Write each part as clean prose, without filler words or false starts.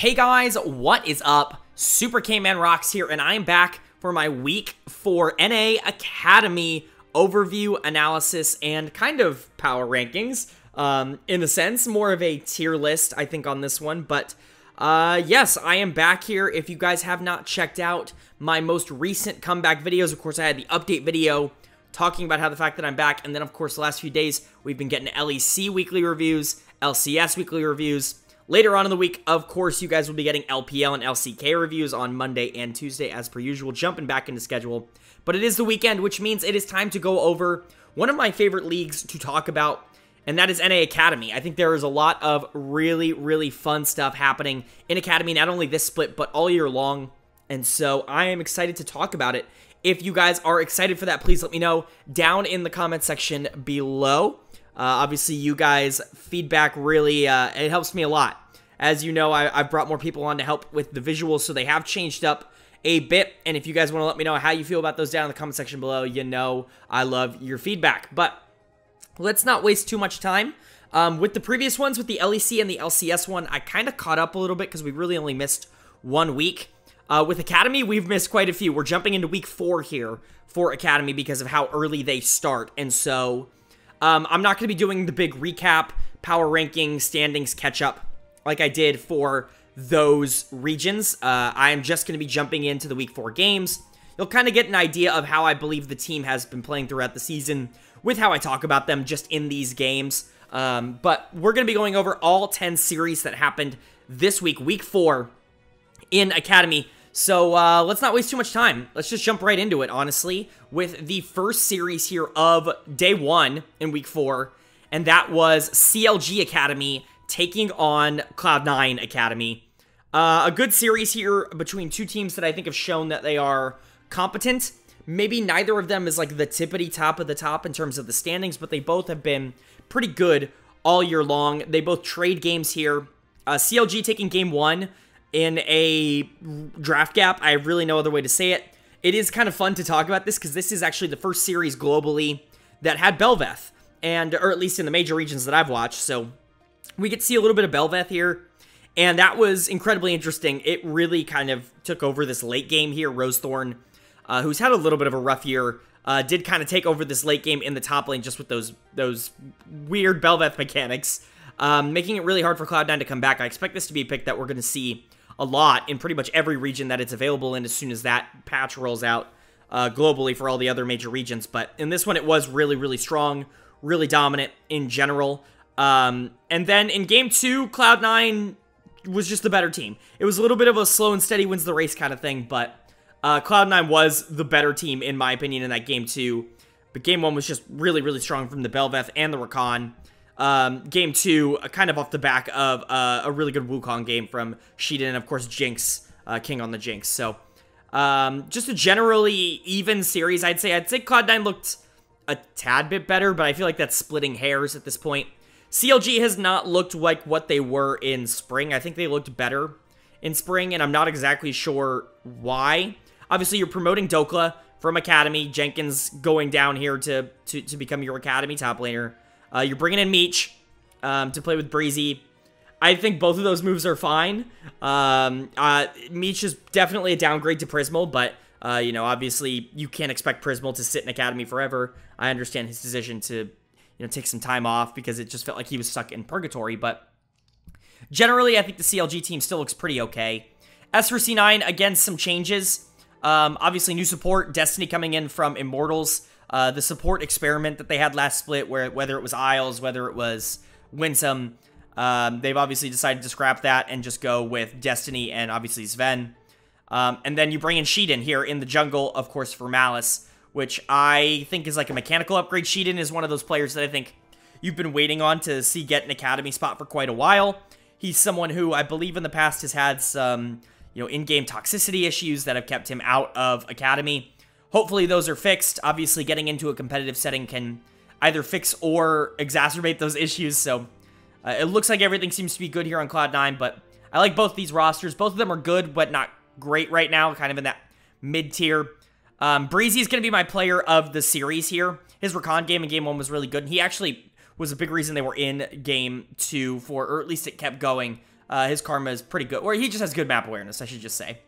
Hey guys, what is up? Super K-Man Rocks here, and I'm back for my week 4 NA Academy overview, analysis, and kind of power rankings. In a sense, more of a tier list, I think, on this one. But yes, I am back here. If you guys have not checked out my most recent comeback videos, of course, I had the update video talking about how the fact that I'm back. And then, of course, the last few days, we've been getting LEC weekly reviews, LCS weekly reviews. Later on in the week, of course, you guys will be getting LPL and LCK reviews on Monday and Tuesday as per usual, jumping back into schedule. But it is the weekend, which means it is time to go over one of my favorite leagues to talk about, and that is NA Academy. I think there is a lot of really, really fun stuff happening in Academy, not only this split, but all year long. And so I am excited to talk about it. If you guys are excited for that, please let me know down in the comment section below. Obviously, you guys' feedback really, it helps me a lot. As you know, I've brought more people on to help with the visuals, so they have changed up a bit. And if you guys want to let me know how you feel about those down in the comment section below, you know I love your feedback. But let's not waste too much time. With the previous ones, with the LEC and the LCS one, I kind of caught up a little bit because we really only missed one week. With Academy, we've missed quite a few. We're jumping into week 4 here for Academy because of how early they start. And so I'm not going to be doing the big recap, power rankings, standings, catch-up like I did for those regions. I am just going to be jumping into the Week 4 games. You'll kind of get an idea of how I believe the team has been playing throughout the season with how I talk about them just in these games. But we're going to be going over all 10 series that happened this week, Week 4 in Academy. So let's not waste too much time. Let's just jump right into it, honestly, with the first series here of Day 1 in Week 4, and that was CLG Academy taking on Cloud9 Academy. A good series here between two teams that I think have shown that they are competent. Maybe neither of them is like the tippity top of the top in terms of the standings, but they both have been pretty good all year long. They both trade games here. CLG taking Game 1. In a draft gap, I have really no other way to say it. It is kind of fun to talk about this because this is actually the first series globally that had Bel'Veth, or at least in the major regions that I've watched. So we get to see a little bit of Bel'Veth here, and that was incredibly interesting. It really kind of took over this late game here. Rosethorn, who's had a little bit of a rough year, did kind of take over this late game in the top lane just with those weird Bel'Veth mechanics, making it really hard for Cloud9 to come back. I expect this to be a pick that we're going to see a lot in pretty much every region that it's available in as soon as that patch rolls out globally for all the other major regions. But in this one, it was really, really strong, really dominant in general. And then in Game 2, Cloud9 was just the better team. It was a little bit of a slow and steady wins the race kind of thing, but Cloud9 was the better team, in my opinion, in that Game 2. But Game 1 was just really, really strong from the Bel'Veth and the Rakan. Game 2, kind of off the back of a really good Wukong game from Sheiden, and of course Jinx, King on the Jinx. So, just a generally even series, I'd say. I'd say Cloud9 looked a tad bit better, but I feel like that's splitting hairs at this point. CLG has not looked like what they were in spring. I think they looked better in spring, and I'm not exactly sure why. Obviously, you're promoting Dokla from Academy. Jenkins going down here to become your Academy top laner. You're bringing in Meech to play with Breezy. I think both of those moves are fine. Meech is definitely a downgrade to Prismal, but, you know, obviously you can't expect Prismal to sit in Academy forever. I understand his decision to, take some time off because it just felt like he was stuck in purgatory, but generally I think the CLG team still looks pretty okay. As for C9, again, some changes. Obviously new support, Destiny coming in from Immortals. The support experiment that they had last split, whether it was Isles, whether it was Winsome, they've obviously decided to scrap that and just go with Destiny and obviously Sven. And then you bring in Sheiden here in the jungle, of course, for Malice, which I think is like a mechanical upgrade. Sheiden is one of those players that I think you've been waiting on to see get an Academy spot for quite a while. He's someone who I believe in the past has had some, in-game toxicity issues that have kept him out of Academy. Hopefully those are fixed. Obviously, getting into a competitive setting can either fix or exacerbate those issues. So it looks like everything seems to be good here on Cloud9, but I like both these rosters. Both of them are good, but not great right now, kind of in that mid-tier. Breezy is going to be my player of the series here. His Rakan game in Game 1 was really good, and he actually was a big reason they were in Game 2 for, or at least it kept going His Karma is pretty good, or he just has good map awareness, I should just say.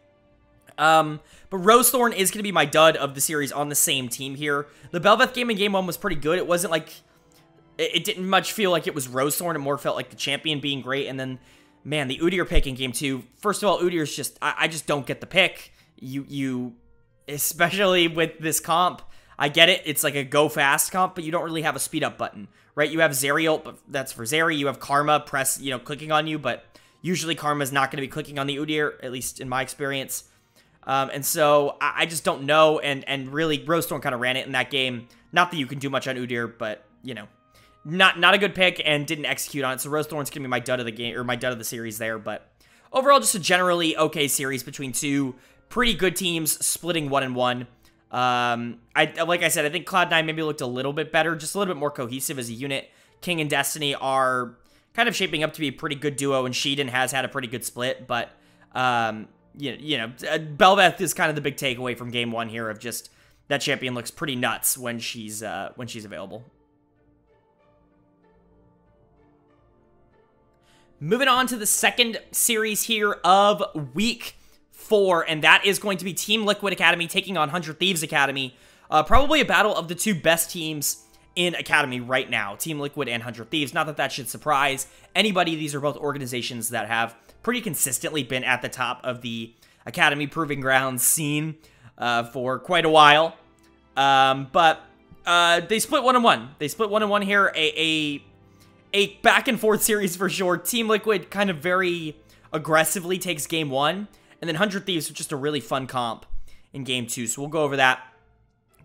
But Rosethorn is going to be my dud of the series on the same team here. The Bel'Veth game in Game 1 was pretty good. It wasn't like... It didn't much feel like it was Rosethorn. It more felt like the champion being great. And then, man, the Udyr pick in Game 2. First of all, Udyr's just... I just don't get the pick. You especially with this comp. I get it. It's like a go-fast comp, but you don't really have a speed-up button, right? You have Zeri ult, but that's for Zeri. You have Karma press, you know, clicking on you, but usually Karma's not going to be clicking on the Udyr, at least in my experience. And so I just don't know, and really Rosethorn kind of ran it in that game. Not that you can do much on Udyr, but you know, not a good pick and didn't execute on it. So Rosethorn's gonna be my dud of the game, or my dud of the series there. But overall, just a generally okay series between two pretty good teams splitting 1-1. Like I said, I think Cloud9 maybe looked a little bit better, just a little bit more cohesive as a unit. King and Destiny are kind of shaping up to be a pretty good duo, and Sheiden has had a pretty good split, but Bel'Veth is kind of the big takeaway from Game 1 here, of just that champion looks pretty nuts when she's available. Moving on to the second series here of Week 4, and that is going to be Team Liquid Academy taking on 100 Thieves Academy. Probably a battle of the two best teams in Academy right now, Team Liquid and 100 Thieves. Not that that should surprise anybody. These are both organizations that have pretty consistently been at the top of the Academy Proving Grounds scene for quite a while. But they split 1-1. They split 1-1 here. A back-and-forth series for sure. Team Liquid kind of very aggressively takes Game 1. And then 100 Thieves are just a really fun comp in Game 2. So we'll go over that.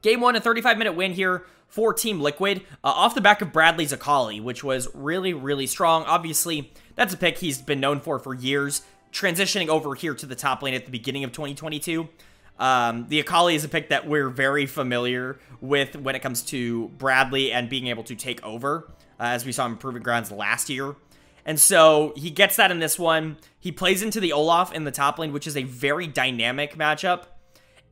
Game 1, a 35-minute win here for Team Liquid, off the back of Bradley's Akali, which was really, really strong. Obviously, that's a pick he's been known for years, transitioning over here to the top lane at the beginning of 2022. The Akali is a pick that we're very familiar with when it comes to Bradley and being able to take over, as we saw in Proving Grounds last year. And so he gets that in this one. He plays into the Olaf in the top lane, which is a very dynamic matchup,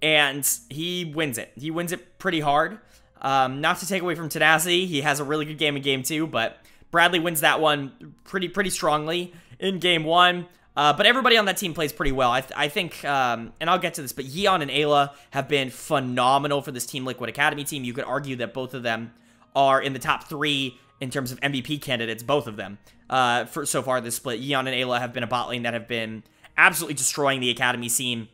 and he wins it. He wins it pretty hard. Not to take away from Tenacity, he has a really good game in Game 2, but Bradley wins that one pretty strongly in Game 1. But everybody on that team plays pretty well. I think, and I'll get to this, but Yeon and Ayla have been phenomenal for this Team Liquid Academy team. You could argue that both of them are in the top 3 in terms of MVP candidates, both of them. For so far this split, Yeon and Ayla have been a bot lane that have been absolutely destroying the Academy scene.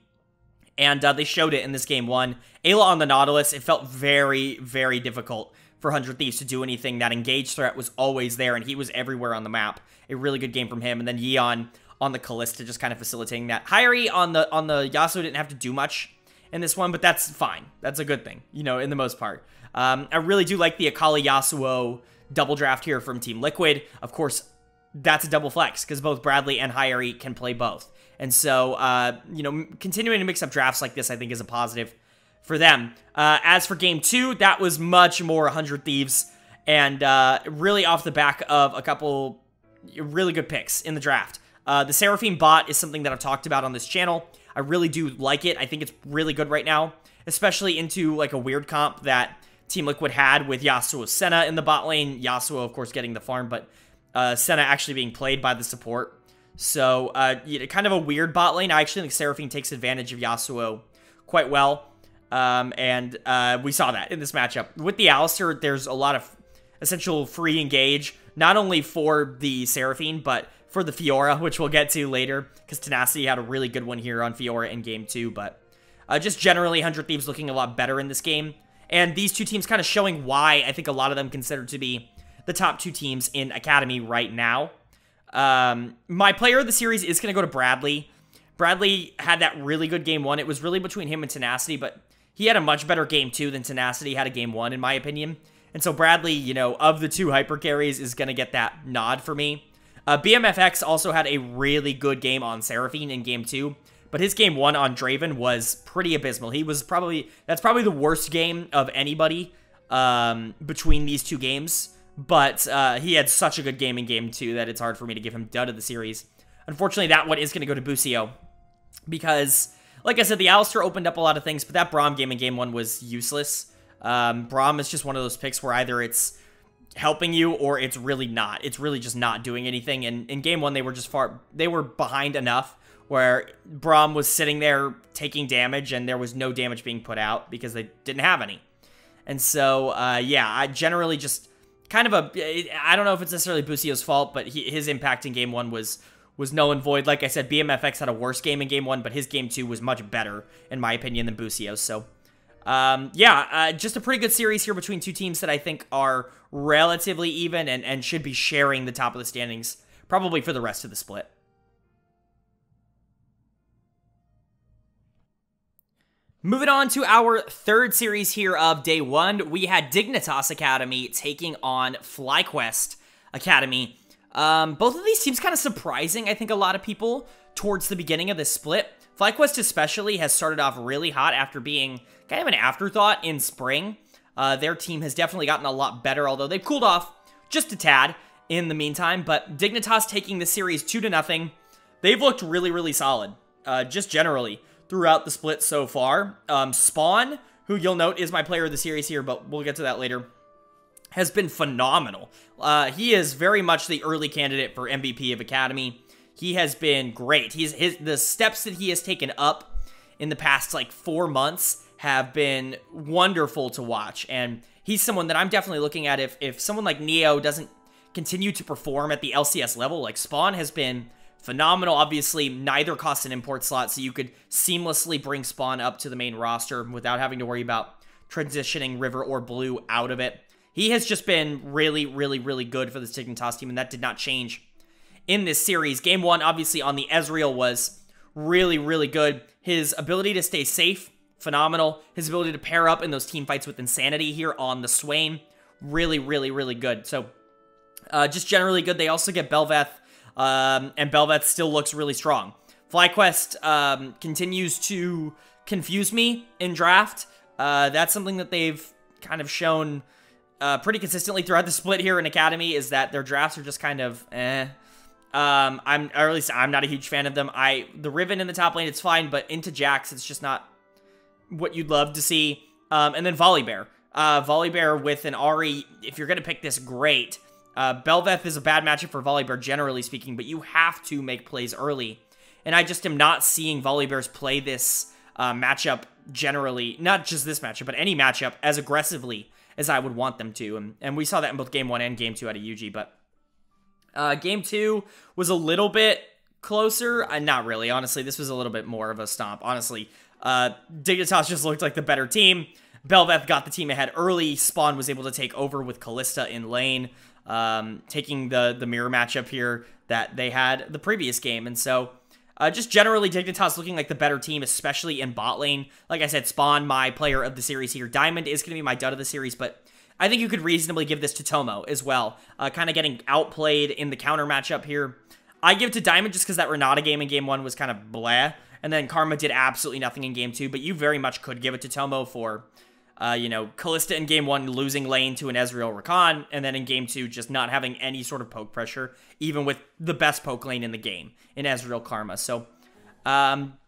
And they showed it in this Game 1. Ayla on the Nautilus, it felt very, very difficult for 100 Thieves to do anything. That engage threat was always there, and he was everywhere on the map. A really good game from him. And then Yeon on the Callista, just kind of facilitating that. Hyrie on the Yasuo didn't have to do much in this one, but that's fine. That's a good thing, you know, in the most part. I really do like the Akali Yasuo double draft here from Team Liquid. Of course, that's a double flex, because both Bradley and Hyrie can play both. And so, continuing to mix up drafts like this, I think, is a positive for them. As for Game 2, that was much more 100 Thieves, and really off the back of a couple really good picks in the draft. The Seraphine bot is something that I've talked about on this channel. I really do like it. I think it's really good right now, especially into like a weird comp that Team Liquid had with Yasuo Senna in the bot lane. Yasuo, of course, getting the farm, but Senna actually being played by the support. So, kind of a weird bot lane. I actually think Seraphine takes advantage of Yasuo quite well. We saw that in this matchup. With the Alistair, there's a lot of essential free engage, not only for the Seraphine, but for the Fiora, which we'll get to later, because Tenacity had a really good one here on Fiora in Game 2. But just generally, 100 Thieves looking a lot better in this game. And these two teams kind of showing why I think a lot of them considered to be the top two teams in Academy right now. My player of the series is going to go to Bradley. Bradley had that really good Game 1. It was really between him and Tenacity, but he had a much better Game 2 than Tenacity had a Game 1, in my opinion. And so Bradley, you know, of the two hyper carries, is going to get that nod for me. BMFX also had a really good game on Seraphine in Game 2, but his Game 1 on Draven was pretty abysmal. He was probably the worst game of anybody between these two games. But he had such a good game in Game 2 that it's hard for me to give him dud of the series. Unfortunately, that one is going to go to Busio. Because, like I said, the Alistair opened up a lot of things, but that Braum game in Game 1 was useless. Braum is just one of those picks where either it's helping you, or it's really not. It's really just not doing anything. And in game one, they were just they were behind enough where Braum was sitting there taking damage, and there was no damage being put out because they didn't have any. And so, yeah, I generally just kind of I don't know if it's necessarily Busio's fault, but his impact in game one was null and void. Like I said, BMFX had a worse game in game one, but his game two was much better, in my opinion, than Busio's. So, yeah, just a pretty good series here between two teams that I think are relatively even and should be sharing the top of the standings probably for the rest of the split. Moving on to our third series here of day one, we had Dignitas Academy taking on FlyQuest Academy. Both of these teams kind of surprising, I think, a lot of people towards the beginning of this split. FlyQuest especially has started off really hot after being kind of an afterthought in spring. Their team has definitely gotten a lot better, although they've cooled off just a tad in the meantime. But Dignitas taking the series 2-0. They've looked really, really solid, just generally, throughout the split so far. Spawn, who you'll note is my player of the series here, but we'll get to that later, has been phenomenal. He is very much the early candidate for MVP of Academy. He has been great. The steps that he has taken up in the past, like, 4 months have been wonderful to watch, and he's someone that I'm definitely looking at if someone like Neo doesn't continue to perform at the LCS level. Like, Spawn has been phenomenal. Obviously, neither costs an import slot, so you could seamlessly bring Spawn up to the main roster without having to worry about transitioning River or Blue out of it. He has just been really, really, really good for this Dignitas team, and that did not change in this series. Game one, obviously, on the Ezreal was really, really good. His ability to stay safe, phenomenal. His ability to pair up in those team fights with Insanity here on the Swain, really, really, really good. So, just generally good. They also get Bel'Veth, and Bel'Veth still looks really strong. FlyQuest continues to confuse me in draft. That's something that they've kind of shown pretty consistently throughout the split here in Academy, is that their drafts are just kind of eh. Or at least I'm not a huge fan of them. The Riven in the top lane, it's fine, but into Jax, it's just not what you'd love to see. And then Volibear. Volibear with an Ari, if you're going to pick this, great. Bel'Veth is a bad matchup for Volibear, generally speaking, but you have to make plays early. And I just am not seeing Volibears play this matchup generally, not just this matchup, but any matchup, as aggressively as I would want them to. And we saw that in both Game 1 and Game 2 out of UG, but Game 2 was a little bit closer. Not really, honestly. This was a little bit more of a stomp, honestly. Dignitas just looked like the better team. Bel'Veth got the team ahead early. Spawn was able to take over with Callista in lane, taking the mirror matchup here that they had the previous game. And so, just generally, Dignitas looking like the better team, especially in bot lane. Like I said, Spawn, my player of the series here. Diamond is going to be my dud of the series, but I think you could reasonably give this to Tomo as well. Kind of getting outplayed in the counter matchup here. I give to Diamond just because that Renata game in Game 1 was kind of bleh. And then Karma did absolutely nothing in Game 2. But you very much could give it to Tomo for, you know, Callista in Game 1 losing lane to an Ezreal Rakan. And then in Game 2 just not having any sort of poke pressure, even with the best poke lane in the game, in Ezreal Karma. So,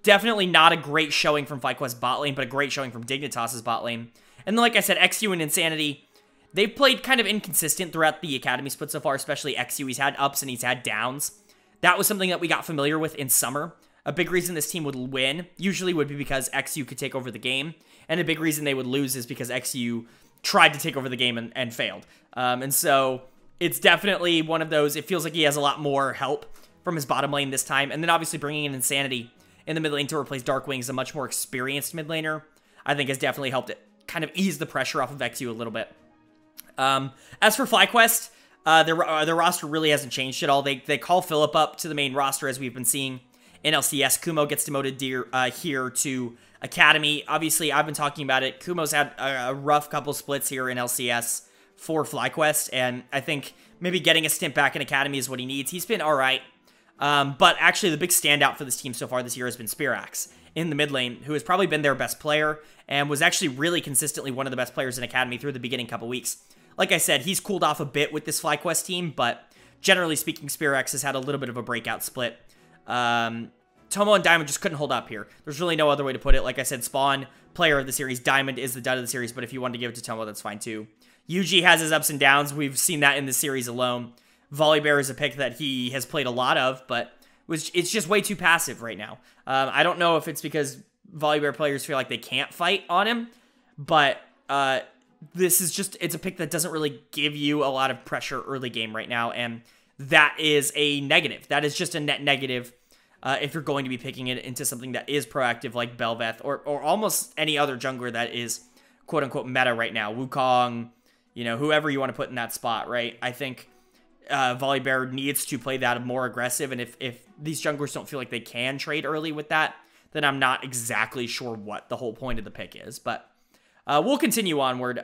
definitely not a great showing from FlyQuest bot lane, but a great showing from Dignitas' bot lane. And then, like I said, XU and Insanity, they've played kind of inconsistent throughout the Academy split so far, especially XU. He's had ups and he's had downs. That was something that we got familiar with in summer. A big reason this team would win usually would be because XU could take over the game. And a big reason they would lose is because XU tried to take over the game and failed. And so it's definitely one of those. It feels like he has a lot more help from his bottom lane this time. And then obviously bringing in Insanity in the mid lane to replace Darkwings, a much more experienced mid laner, I think has definitely helped it kind of ease the pressure off of XU a little bit. As for FlyQuest, their roster really hasn't changed at all. They call Philip up to the main roster, as we've been seeing in LCS. Kumo gets demoted here to Academy. Obviously, I've been talking about it. Kumo's had a rough couple splits here in LCS for FlyQuest, and I think maybe getting a stint back in Academy is what he needs. He's been all right, but actually the big standout for this team so far this year has been Spirax in the mid lane, who has probably been their best player and was actually really consistently one of the best players in Academy through the beginning couple weeks. Like I said, he's cooled off a bit with this FlyQuest team, but generally speaking, Spirax has had a little bit of a breakout split. Tomo and Diamond just couldn't hold up here. There's really no other way to put it. Like I said, Spawn, player of the series. Diamond is the dud of the series, but if you wanted to give it to Tomo, that's fine too. UG has his ups and downs. We've seen that in the series alone. Volibear is a pick that he has played a lot of, but it's just way too passive right now. I don't know if it's because Volibear players feel like they can't fight on him, but this is just, it's a pick that doesn't really give you a lot of pressure early game right now, and that is a negative. That is just a net negative if you're going to be picking it into something that is proactive like Bel'Veth or almost any other jungler that is quote-unquote meta right now. Wukong, you know, whoever you want to put in that spot, right? I think Volibear needs to play that more aggressive, and if these junglers don't feel like they can trade early with that, then I'm not exactly sure what the whole point of the pick is, but we'll continue onward.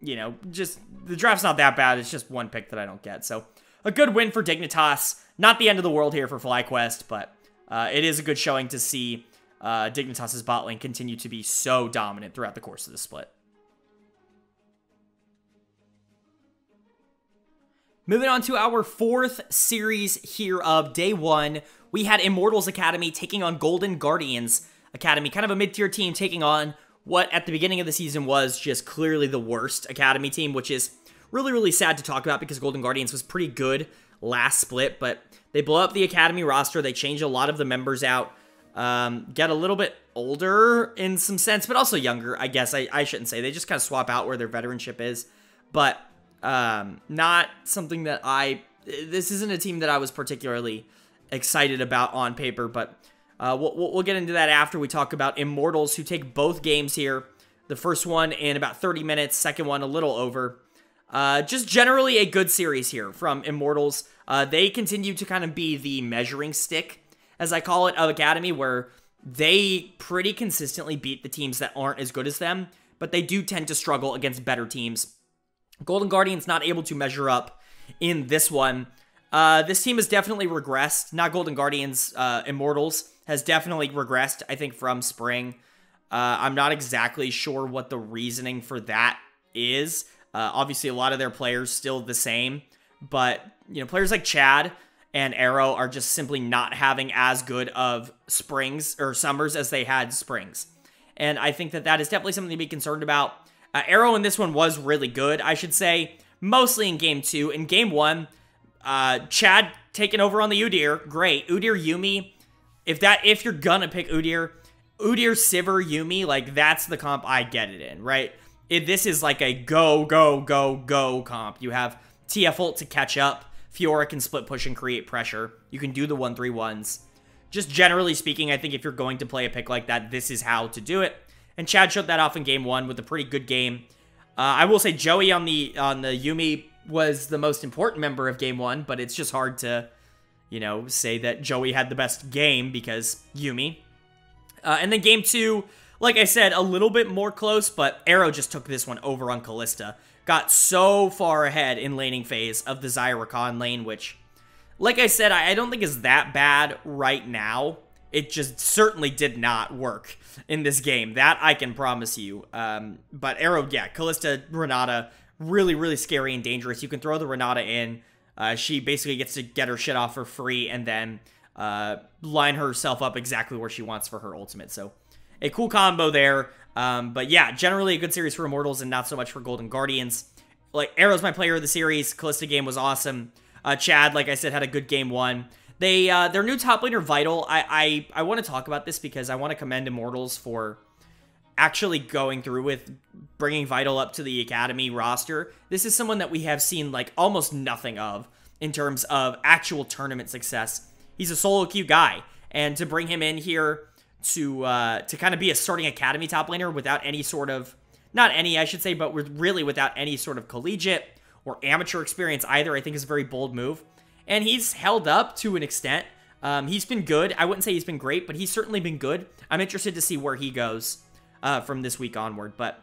You know, just the draft's not that bad. It's just one pick that I don't get. So a good win for Dignitas. Not the end of the world here for FlyQuest, but it is a good showing to see Dignitas' bot lane continue to be so dominant throughout the course of the split. Moving on to our fourth series here of day one, we had Immortals Academy taking on Golden Guardians Academy, kind of a mid-tier team taking on what at the beginning of the season was just clearly the worst Academy team, which is really, really sad to talk about because Golden Guardians was pretty good last split, but they blow up the Academy roster. They change a lot of the members out, get a little bit older in some sense, but also younger, I guess. I shouldn't say. They just kind of swap out where their veteranship is, but not something that this isn't a team that I was particularly excited about on paper, but we'll get into that after we talk about Immortals, who take both games here. The first one in about 30 minutes, second one a little over. Just generally a good series here from Immortals. They continue to kind of be the measuring stick, as I call it, of Academy, where they pretty consistently beat the teams that aren't as good as them, but they do tend to struggle against better teams. Golden Guardians not able to measure up in this one. This team has definitely regressed. Not Golden Guardians, Immortals has definitely regressed, I think, from spring. I'm not exactly sure what the reasoning for that is. Obviously, a lot of their players still the same, but, you know, players like Chad and Arrow are just simply not having as good of springs or summers as they had springs. And I think that that is definitely something to be concerned about. Arrow in this one was really good, I should say, mostly in Game 2. In Game 1, Chad taking over on the Udyr, great. Udyr, Yumi, if you're gonna pick Udyr, Sivir, Yumi, like, that's the comp I get it in, right? This is like a go comp. You have TF ult to catch up. Fiora can split push and create pressure. You can do the 1-3-1s. Just generally speaking, I think if you're going to play a pick like that, this is how to do it. And Chad showed that off in Game 1 with a pretty good game. I will say Joey on the Yumi was the most important member of Game 1, but it's just hard to, you know, say that Joey had the best game because Yumi. And then Game 2... like I said, a little bit more close, but Arrow just took this one over on Kalista. Got so far ahead in laning phase of the Rakan lane, which, like I said, I don't think is that bad right now. It just certainly did not work in this game. That I can promise you. But Arrow, yeah, Kalista, Renata, really, really scary and dangerous. You can throw the Renata in. She basically gets to get her shit off for free and then line herself up exactly where she wants for her ultimate, so... a cool combo there, but yeah, generally a good series for Immortals and not so much for Golden Guardians. Like, Arrow's my player of the series. Callista game was awesome. Chad, like I said, had a good game one. They their new top laner Vital. I want to talk about this because I want to commend Immortals for actually going through with bringing Vital up to the Academy roster. This is someone that we have seen like almost nothing of in terms of actual tournament success. He's a solo queue guy, and to bring him in here to kind of be a starting Academy top laner without any sort of, not any, I should say, but really without any sort of collegiate or amateur experience either, I think is a very bold move. And he's held up to an extent. He's been good. I wouldn't say he's been great, but he's certainly been good. I'm interested to see where he goes from this week onward. But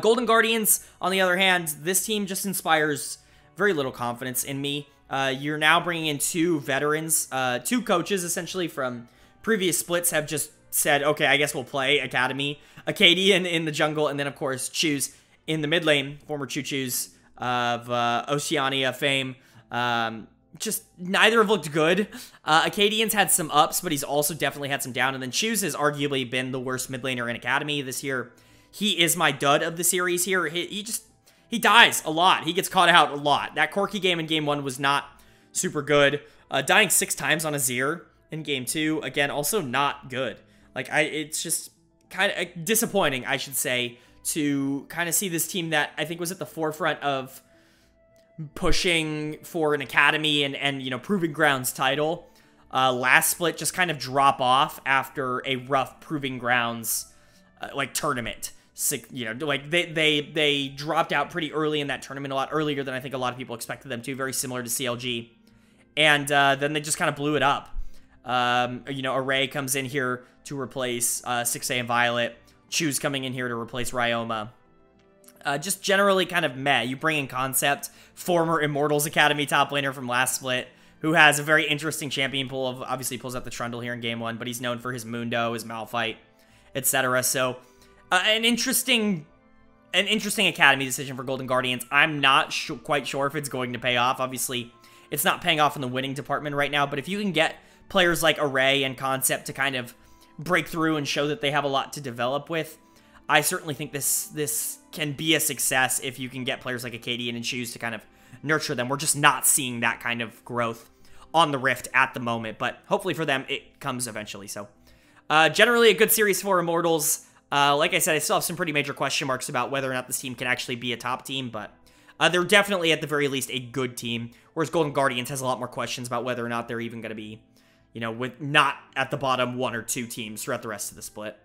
Golden Guardians, on the other hand, this team just inspires very little confidence in me. You're now bringing in two veterans, two coaches essentially from... previous splits have just said, okay, I guess we'll play Academy, Acadian in the jungle, and then, of course, Choose in the mid lane, former Choo-Choos of Oceania fame. Just neither have looked good. Acadian's had some ups, but he's also definitely had some down, and then Choose has arguably been the worst mid laner in Academy this year. He is my dud of the series here. He just He dies a lot. He gets caught out a lot. That Corki game in game one was not super good. Dying 6 times on Udyr in game two, again, also not good. Like, it's just kind of disappointing, I should say, to kind of see this team that I think was at the forefront of pushing for an academy and you know, Proving Grounds title. Last split just kind of drop off after a rough Proving Grounds like tournament. You know, like they dropped out pretty early in that tournament, a lot earlier than I think a lot of people expected them to. Very similar to CLG, and then they just kind of blew it up. You know, Array comes in here to replace 6A and Violet. Chu's coming in here to replace Ryoma. Just generally kind of meh. You bring in Concept, former Immortals Academy top laner from last split, who has a very interesting champion pool. Of obviously pulls out the Trundle here in game one, but he's known for his Mundo, his Malphite, etc. So an interesting academy decision for Golden Guardians. I'm not quite sure if it's going to pay off. Obviously, it's not paying off in the winning department right now, but if you can get players like Array and Concept to kind of break through and show that they have a lot to develop with, I certainly think this can be a success if you can get players like Acadian and Shoes to kind of nurture them. We're just not seeing that kind of growth on the Rift at the moment, but hopefully for them, it comes eventually. So generally a good series for Immortals. Like I said, I still have some pretty major question marks about whether or not this team can actually be a top team, but they're definitely at the very least a good team, whereas Golden Guardians has a lot more questions about whether or not they're even going to be, you know, with not at the bottom 1 or 2 teams throughout the rest of the split.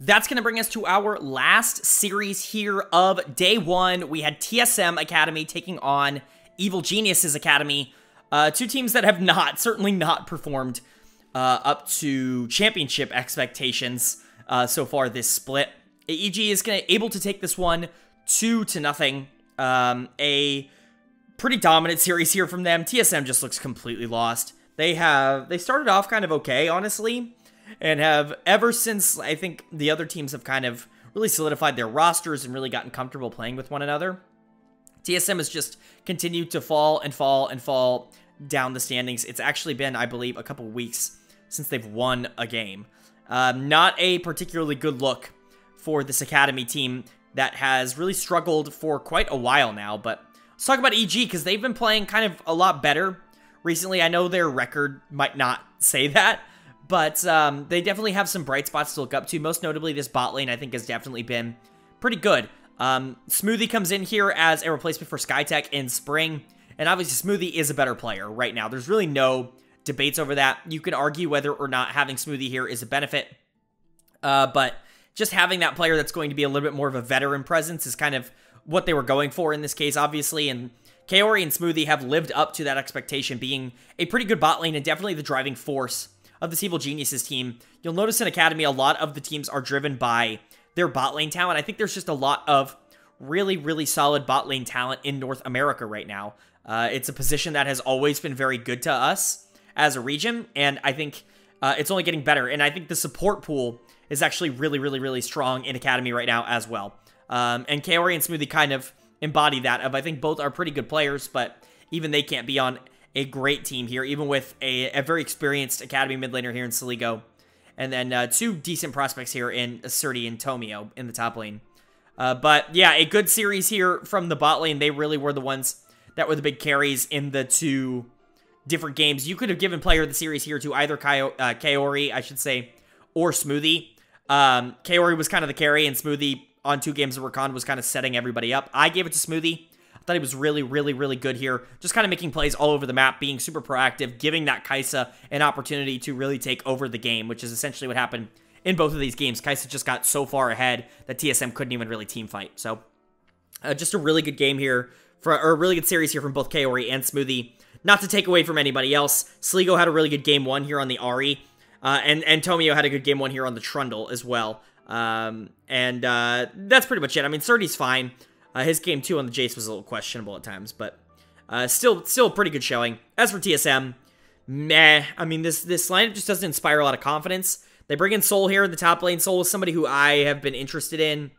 That's going to bring us to our last series here of day one. We had TSM Academy taking on Evil Geniuses Academy. 2 teams that have certainly not performed up to championship expectations so far this split. AEG is able to take this one 2-0. A pretty dominant series here from them. TSM just looks completely lost. They started off kind of okay, honestly, and have ever since, I think, the other teams have kind of really solidified their rosters and really gotten comfortable playing with one another, TSM has just continued to fall and fall and fall down the standings. It's actually been, I believe, a couple weeks since they've won a game. Not a particularly good look for this Academy team that has really struggled for quite a while now, but let's talk about EG, because they've been playing kind of a lot better recently. I know their record might not say that, but they definitely have some bright spots to look up to. Most notably, this bot lane, I think, has definitely been pretty good. Smoothie comes in here as a replacement for Skytech in spring, and obviously Smoothie is a better player right now. There's really no debates over that. You could argue whether or not having Smoothie here is a benefit, but just having that player that's going to be a little bit more of a veteran presence is kind of what they were going for in this case, obviously, and Kaori and Smoothie have lived up to that expectation, being a pretty good bot lane and definitely the driving force of this Evil Geniuses team. You'll notice in Academy, a lot of the teams are driven by their bot lane talent. I think there's just a lot of really, really solid bot lane talent in North America right now. It's a position that has always been very good to us as a region, and I think it's only getting better. And I think the support pool is actually really, really, really strong in Academy right now as well. And Kaori and Smoothie kind of embody that. I think both are pretty good players, but even they can't be on a great team here, even with a very experienced Academy mid laner here in Saligo. And then 2 decent prospects here in Acerti and Tomio in the top lane. But yeah, a good series here from the bot lane. They really were the ones that were the big carries in the 2 different games. You could have given player of the series here to either Kaori, I should say, or Smoothie. Kaori was kind of the carry, and Smoothie on 2 games of Rakan was kind of setting everybody up. I gave it to Smoothie. Thought he was really, really, really good here. Just kind of making plays all over the map, being super proactive, giving that Kai'Sa an opportunity to really take over the game, which is essentially what happened in both of these games. Kai'Sa just got so far ahead that TSM couldn't even really team fight. So just a really good game here, or a really good series here from both Kaori and Smoothie. Not to take away from anybody else, Sligo had a really good game one here on the Ari, and Tomio had a good game one here on the Trundle as well. That's pretty much it. I mean, Certi's fine. His game 2 on the Jace was a little questionable at times, but still pretty good showing. As for TSM, meh. I mean, this lineup just doesn't inspire a lot of confidence. They bring in Sol here in the top lane. Sol is somebody who I have been interested in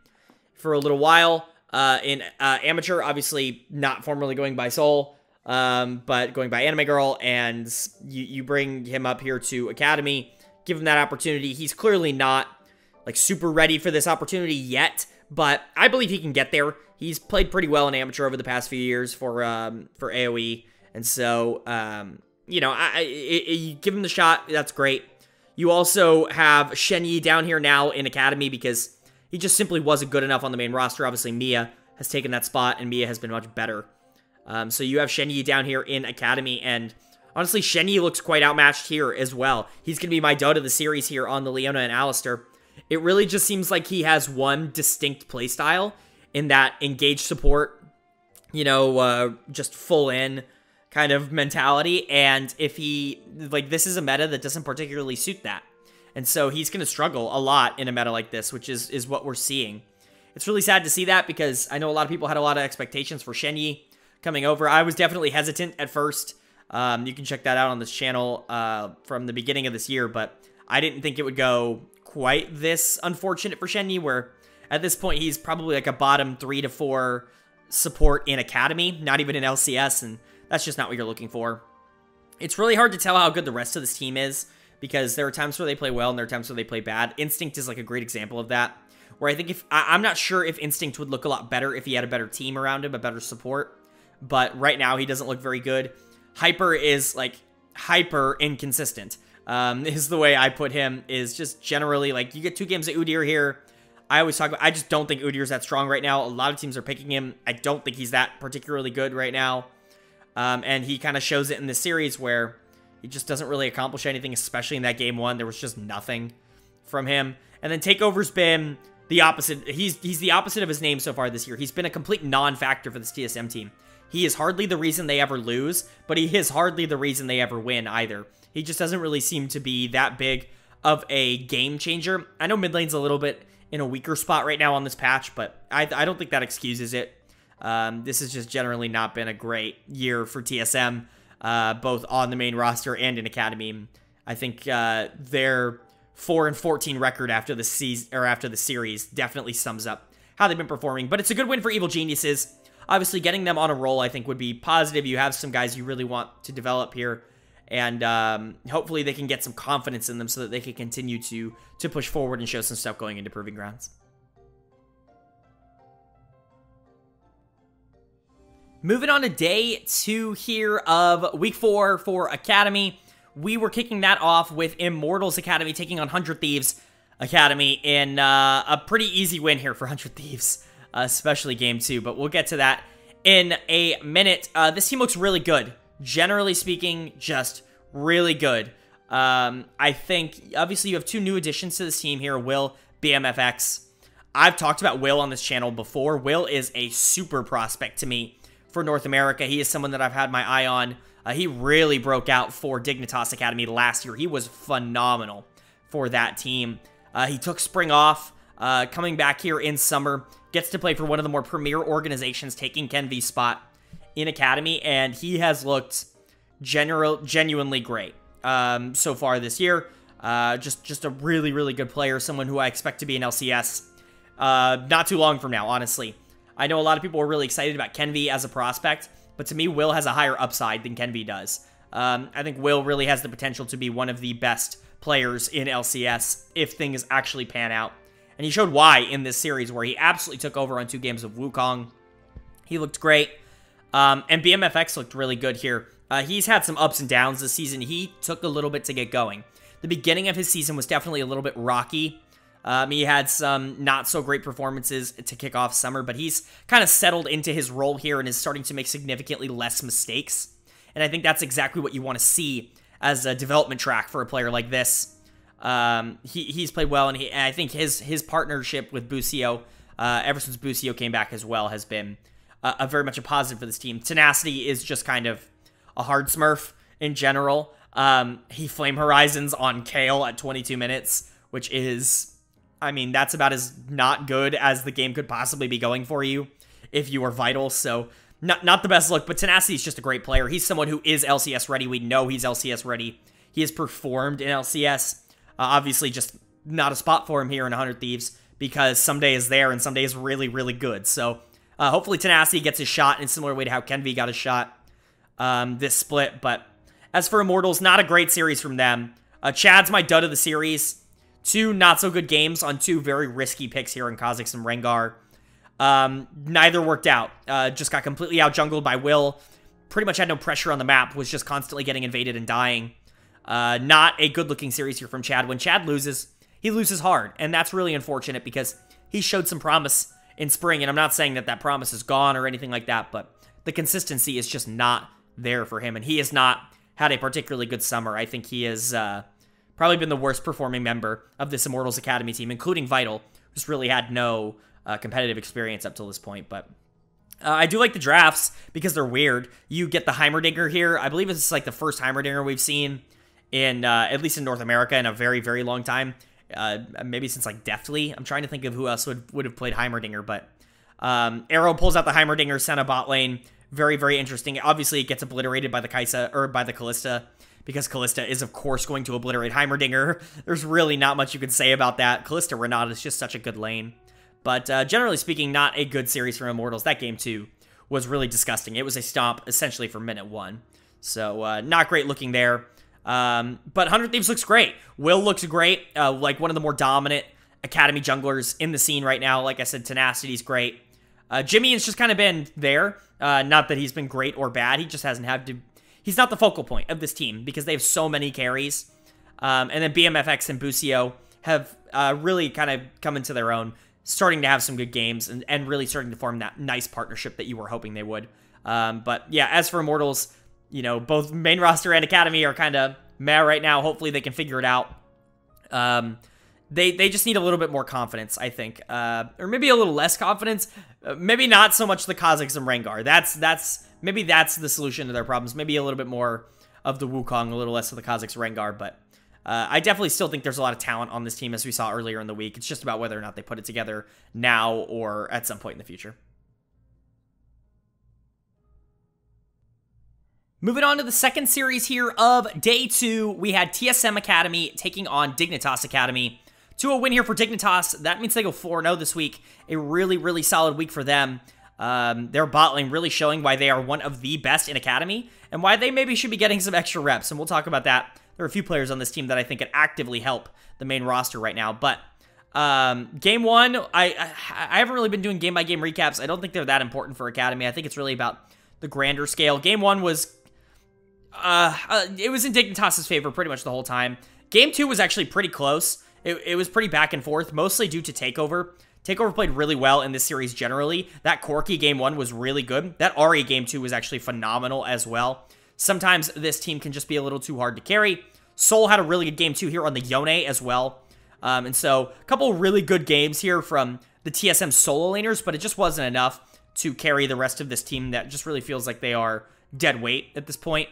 for a little while. In Amateur, obviously not formerly going by Sol, but going by Anime Girl, and you bring him up here to Academy, give him that opportunity. He's clearly not like super ready for this opportunity yet, but I believe he can get there. He's played pretty well in amateur over the past few years for AoE, and so you know, you give him the shot. That's great. You also have Shen Yi down here now in Academy because he just simply wasn't good enough on the main roster. Obviously, Mia has taken that spot, and Mia has been much better. So you have Shen Yi down here in Academy, and honestly, Shen Yi looks quite outmatched here as well. He's going to be my Dota of the series here on the Leona and Alistair. It really just seems like he has one distinct playstyle in that engage support, you know, just full in kind of mentality, and if he, like, this is a meta that doesn't particularly suit that. And so he's going to struggle a lot in a meta like this, which is what we're seeing. It's really sad to see that because I know a lot of people had a lot of expectations for Shen Yi coming over. I was definitely hesitant at first. You can check that out on this channel from the beginning of this year, but I didn't think it would go quite this unfortunate for Shen Yi, where at this point he's probably like a bottom 3 to 4 support in Academy, not even in LCS, and that's just not what you're looking for. It's really hard to tell how good the rest of this team is because there are times where they play well and there are times where they play bad. Instinct is like a great example of that, where I think if I'm not sure if Instinct would look a lot better if he had a better team around him, a better support, but right now he doesn't look very good. Hyper is like hyper inconsistent, is the way I put him. Is just generally like you get 2 games at Udyr here. I always talk about, I just don't think Udyr's that strong right now. A lot of teams are picking him. I don't think he's that particularly good right now. And he kind of shows it in this series where he just doesn't really accomplish anything, especially in that game 1. There was just nothing from him. And then Takeover's been the opposite. He's the opposite of his name so far this year. He's been a complete non-factor for this TSM team. He is hardly the reason they ever lose, but he is hardly the reason they ever win either. He just doesn't really seem to be that big of a game changer. I know mid lane's a little bit in a weaker spot right now on this patch, but I don't think that excuses it. This has just generally not been a great year for TSM, both on the main roster and in Academy. I think their 4-14 record after the season or after the series definitely sums up how they've been performing. But it's a good win for Evil Geniuses. Obviously, getting them on a roll, I think, would be positive. You have some guys you really want to develop here, and hopefully they can get some confidence in them so that they can continue to push forward and show some stuff going into Proving Grounds. Moving on to day 2 here of week 4 for Academy. We were kicking that off with Immortals Academy taking on 100 Thieves Academy in a pretty easy win here for 100 Thieves. Especially game 2, but we'll get to that in a minute. This team looks really good. Generally speaking, just really good. I think, obviously, you have 2 new additions to this team here, Will, BMFX. I've talked about Will on this channel before. Will is a super prospect to me for North America. He is someone that I've had my eye on. He really broke out for Dignitas Academy last year. He was phenomenal for that team. He took spring off, coming back here in summer. Gets to play for one of the more premier organizations, taking Kenvy's spot in Academy, and he has looked genuinely great so far this year. Just a really, really good player, someone who I expect to be in LCS not too long from now, honestly. I know a lot of people were really excited about Kenvy as a prospect, but to me, Will has a higher upside than Kenvy does. I think Will really has the potential to be one of the best players in LCS if things actually pan out. And he showed why in this series, where he absolutely took over on 2 games of Wukong. He looked great. And BMFX looked really good here. He's had some ups and downs this season. He took a little bit to get going. The beginning of his season was definitely a little bit rocky. He had some not-so-great performances to kick off summer, but he's kind of settled into his role here and is starting to make significantly less mistakes. And I think that's exactly what you want to see as a development track for a player like this. He's played well, and I think his partnership with Busio, ever since Busio came back as well, has been a very much a positive for this team. Tenacity is just kind of a hard smurf in general. He flame horizons on Kale at 22 minutes, which is, I mean, that's about as not good as the game could possibly be going for you if you are vital. So not the best look, but Tenacity is just a great player. He's someone who is LCS ready. We know he's LCS ready. He has performed in LCS. Obviously, just not a spot for him here in 100 Thieves because some day is there and some day is really, really good. So hopefully Tenacity gets his shot in a similar way to how Kenvy got his shot this split. But as for Immortals, not a great series from them. Chad's my dud of the series. Two not-so-good games on two very risky picks here in Kha'Zix and Rengar. Neither worked out. Just got completely out-jungled by Will. Pretty much had no pressure on the map. Was just constantly getting invaded and dying. Not a good-looking series here from Chad. When Chad loses, he loses hard. And that's really unfortunate because he showed some promise in spring. And I'm not saying that that promise is gone or anything like that. But the consistency is just not there for him. And he has not had a particularly good summer. I think he is... probably been the worst performing member of this Immortals Academy team, including Vital, who's really had no competitive experience up till this point. But I do like the drafts because they're weird. You get the Heimerdinger here. I believe it's like the first Heimerdinger we've seen in at least in North America in a very, very long time. Maybe since like Deathly. I'm trying to think of who else would have played Heimerdinger, but Arrow pulls out the Heimerdinger, Senna bot lane. Very, very interesting. Obviously, it gets obliterated by the Callista. Because Kalista is, of course, going to obliterate Heimerdinger. There's really not much you can say about that. Kalista Renata is just such a good lane. But generally speaking, not a good series for Immortals. That game, too, was really disgusting. It was a stomp, essentially, for minute one. So not great looking there. But 100 Thieves looks great. Will looks great. Like, one of the more dominant Academy junglers in the scene right now. Like I said, Tenacity's great. Jimmy has just kind of been there. Not that he's been great or bad. He just hasn't had to... He's not the focal point of this team because they have so many carries. And then BMFX and Busio have really kind of come into their own, starting to have some good games and really starting to form that nice partnership that you were hoping they would. But yeah, as for Immortals, you know, both main roster and Academy are kind of meh right now. Hopefully they can figure it out. They just need a little bit more confidence, I think. Or maybe a little less confidence. Maybe not so much the Kha'Zix and Rengar. Maybe that's the solution to their problems. Maybe a little bit more of the Wukong, a little less of the Kha'Zix Rengar, but I definitely still think there's a lot of talent on this team, as we saw earlier in the week. It's just about whether or not they put it together now or at some point in the future. Moving on to the second series here of Day 2, we had TSM Academy taking on Dignitas Academy. 2-0 win here for Dignitas. That means they go 4-0 this week. A really, really solid week for them. Their bot lane really showing why they are one of the best in Academy and why they maybe should be getting some extra reps. And we'll talk about that. There are a few players on this team that I think could actively help the main roster right now. But game one, I haven't really been doing game-by-game recaps. I don't think they're that important for Academy. I think it's really about the grander scale. Game one was, it was in Dignitas' favor pretty much the whole time. Game two was actually pretty close. It was pretty back and forth, mostly due to Takeover. Takeover played really well in this series generally. That Corki game one was really good. That Ari game two was actually phenomenal as well. Sometimes this team can just be a little too hard to carry. Soul had a really good game two here on the Yone as well. And so a couple really good games here from the TSM solo laners, but it just wasn't enough to carry the rest of this team that just really feels like they are dead weight at this point,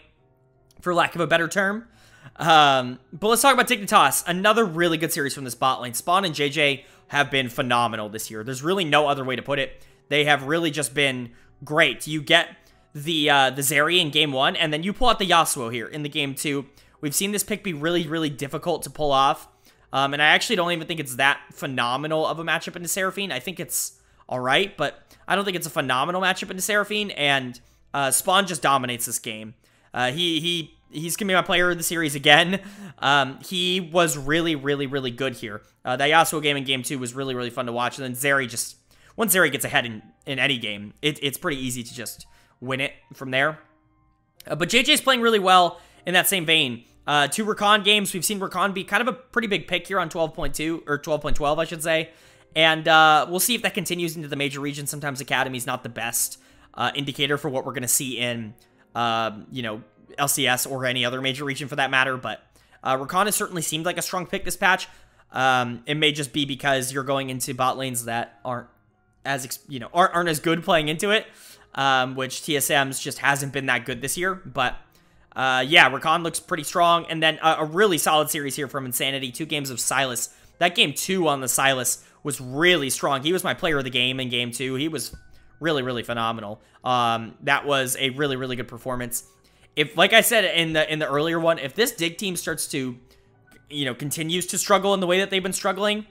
for lack of a better term. But let's talk about Dignitas. Another really good series from this bot lane. Spawn and JJ have been phenomenal this year. There's really no other way to put it. They have really just been great. You get the Zeri in game one, and then you pull out the Yasuo here in the game two. We've seen this pick be really, really difficult to pull off. And I actually don't even think it's that phenomenal of a matchup into Seraphine. I think it's all right, but I don't think it's a phenomenal matchup into Seraphine. And Spawn just dominates this game. He's going to be my player of the series again. He was really, really, really good here. That Yasuo game in Game 2 was really, really fun to watch. And then Zeri just... Once Zeri gets ahead in any game, it's pretty easy to just win it from there. But JJ's playing really well in that same vein. Two Rakan games. We've seen Rakan be kind of a pretty big pick here on 12.2, or 12.12, I should say. And we'll see if that continues into the major region. Sometimes Academy's not the best indicator for what we're going to see in, you know... LCS or any other major region for that matter, but Rakan has certainly seemed like a strong pick this patch. It may just be because you're going into bot lanes that aren't as, you know, aren't as good playing into it, which TSM's just hasn't been that good this year. But yeah, Rakan looks pretty strong, and then a really solid series here from Insanity. Two games of Silas. That game two on the Silas was really strong. He was my player of the game in game two. He was really, really phenomenal. That was a really, really good performance. If, like I said in the earlier one, if this Dig team starts to, you know, continues to struggle in the way that they've been struggling,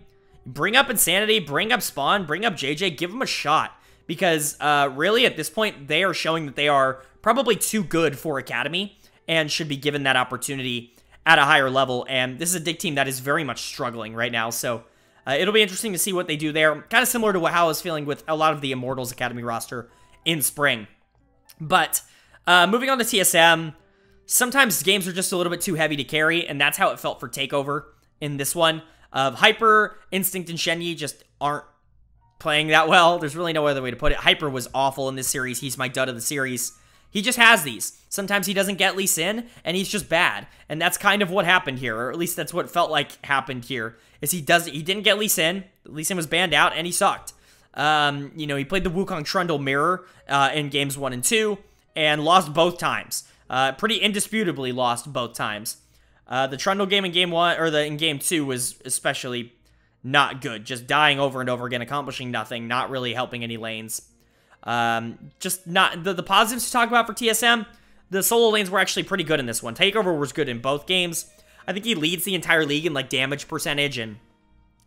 bring up Insanity, bring up Spawn, bring up JJ, give them a shot. Because really, at this point, they are showing that they are probably too good for Academy and should be given that opportunity at a higher level, and this is a Dig team that is very much struggling right now, so it'll be interesting to see what they do there. Kind of similar to how I was feeling with a lot of the Immortals Academy roster in spring. But moving on to TSM, sometimes games are just a little bit too heavy to carry, and that's how it felt for TakeOver in this one. Hyper, Instinct, and Shenyi just aren't playing that well. There's really no other way to put it. Hyper was awful in this series. He's my dud of the series. He just has these. Sometimes he doesn't get Lee Sin, and he's just bad. And that's kind of what happened here, or at least that's what felt like happened here, is he didn't get Lee Sin. Lee Sin was banned out, and he sucked. You know, he played the Wukong Trundle Mirror in games 1 and 2, and lost both times. Pretty indisputably lost both times. The Trundle game in game 1, or in game 2 was especially not good. Just dying over and over again, accomplishing nothing, not really helping any lanes. Just not the positives to talk about for TSM. The solo lanes were actually pretty good in this one. TakeOver was good in both games. I think he leads the entire league in like damage percentage, and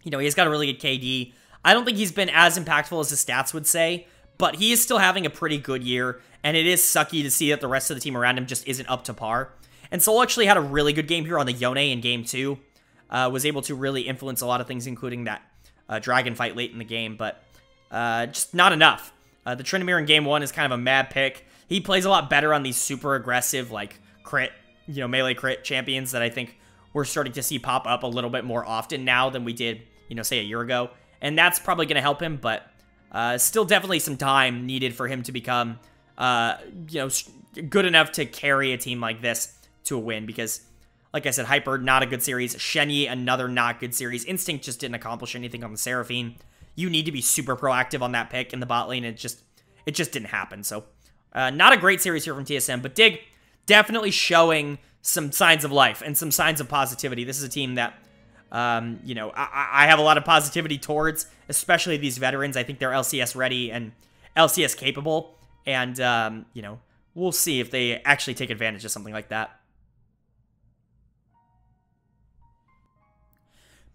you know, he's got a really good KD. I don't think he's been as impactful as his stats would say, but he is still having a pretty good year, and it is sucky to see that the rest of the team around him just isn't up to par. And Sol actually had a really good game here on the Yone in game 2. Was able to really influence a lot of things, including that dragon fight late in the game, but just not enough. The Trindamere in game 1 is kind of a mad pick. He plays a lot better on these super aggressive, like, crit, you know, melee crit champions that I think we're starting to see pop up a little bit more often now than we did, you know, say a year ago. And that's probably going to help him, but still definitely some time needed for him to become, you know, good enough to carry a team like this to a win, because like I said, Hyper, not a good series. Shenyi, another not good series. Instinct just didn't accomplish anything on the Seraphine. You need to be super proactive on that pick in the bot lane. It just didn't happen. So, not a great series here from TSM, but Dig definitely showing some signs of life and some signs of positivity. This is a team that, you know, I have a lot of positivity towards, especially these veterans. I think they're LCS ready and LCS capable, and, you know, we'll see if they actually take advantage of something like that.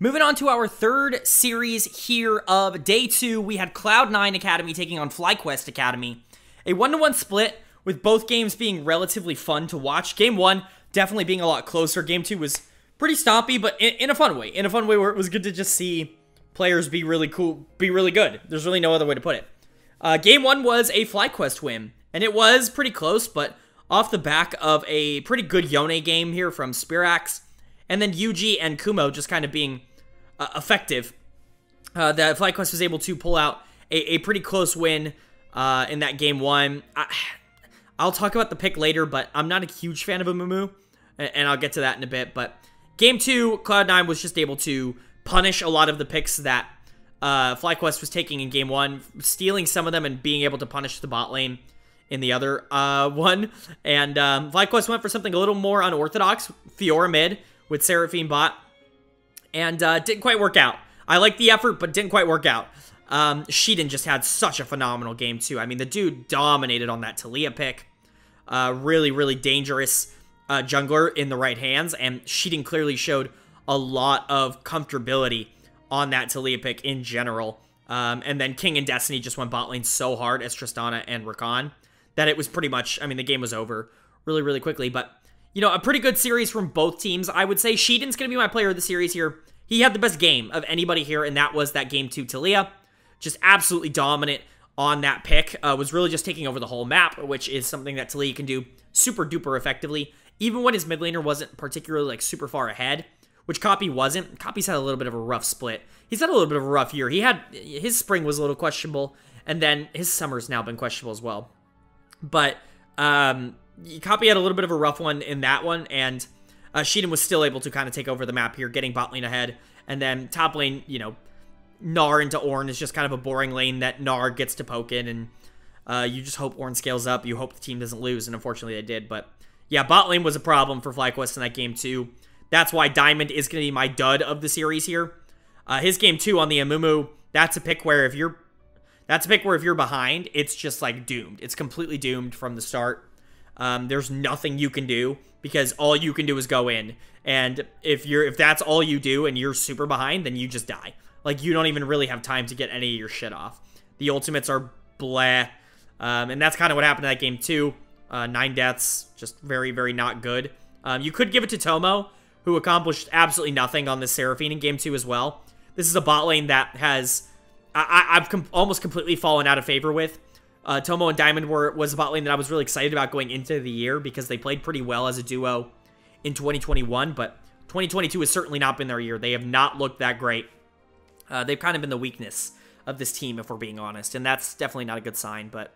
Moving on to our third series here of Day 2, we had Cloud9 Academy taking on FlyQuest Academy. A 1-to-1 split, with both games being relatively fun to watch. Game 1 definitely being a lot closer. Game 2 was pretty stompy, but in a fun way. In a fun way where it was good to just see players be really cool, be really good. There's really no other way to put it. Game 1 was a FlyQuest win, and it was pretty close, but off the back of a pretty good Yone game here from Spirax. And then Yuji and Kumo just kind of being effective. That FlyQuest was able to pull out a pretty close win in that game 1. I'll talk about the pick later, but I'm not a huge fan of Amumu, and I'll get to that in a bit. But game 2, Cloud9 was just able to punish a lot of the picks that FlyQuest was taking in game 1, stealing some of them and being able to punish the bot lane in the other one. And FlyQuest went for something a little more unorthodox, Fiora mid, with Seraphine bot, and didn't quite work out. I like the effort, but didn't quite work out. Sheiden just had such a phenomenal game, too. I mean, the dude dominated on that Talia pick. Really, really dangerous jungler in the right hands, and Sheiden clearly showed a lot of comfortability on that Talia pick in general. And then King and Destiny just went bot lane so hard as Tristana and Rakan that it was pretty much, I mean, the game was over really, really quickly, but you know, a pretty good series from both teams. I would say Sheiden's going to be my player of the series here. He had the best game of anybody here, and that was that Game 2 Talia. Just absolutely dominant on that pick. Was really just taking over the whole map, which is something that Talia can do super-duper effectively, even when his mid laner wasn't particularly, like, super far ahead, which Copy wasn't. Copy's had a little bit of a rough split. He's had a little bit of a rough year. He had... his spring was a little questionable, and then his summer's now been questionable as well. But, Copy had a little bit of a rough one in that one, and Sheiden was still able to kind of take over the map here, getting bot lane ahead, and then top lane, you know, Gnar into Ornn is just kind of a boring lane that Gnar gets to poke in, and you just hope Ornn scales up, you hope the team doesn't lose, and unfortunately they did, but yeah, bot lane was a problem for FlyQuest in that game too. That's why Diamond is going to be my dud of the series here. His game 2 on the Amumu, that's a pick where if you're... that's a pick where if you're behind, it's just like doomed. It's completely doomed from the start. There's nothing you can do because all you can do is go in, and if that's all you do and you're super behind, then you just die. Like, you don't even really have time to get any of your shit off. The ultimates are blah, and that's kind of what happened in that game too. 9 deaths, just very, very not good. You could give it to Tomo who accomplished absolutely nothing on this Seraphine in Game 2 as well. This is a bot lane that has... I've almost completely fallen out of favor with. Tomo and Diamond was a bot lane that I was really excited about going into the year because they played pretty well as a duo in 2021, but 2022 has certainly not been their year. They have not looked that great. They've kind of been the weakness of this team, if we're being honest, and that's definitely not a good sign, but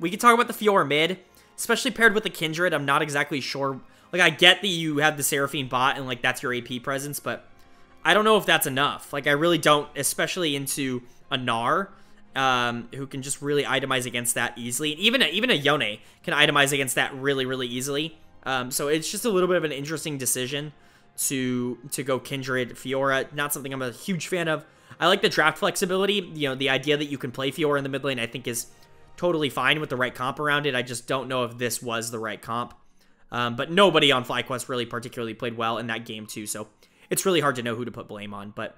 we can talk about the Fiora mid, especially paired with the Kindred. I'm not exactly sure. Like, I get that you have the Seraphine bot and, like, that's your AP presence, but I don't know if that's enough. Like, I really don't, especially into a Gnar, who can just really itemize against that easily. And even a Yone can itemize against that really, really easily. So it's just a little bit of an interesting decision to go Kindred Fiora. Not something I'm a huge fan of. I like the draft flexibility. You know, the idea that you can play Fiora in the mid lane, I think, is totally fine with the right comp around it. I just don't know if this was the right comp. But nobody on FlyQuest really particularly played well in that game too, so it's really hard to know who to put blame on. But,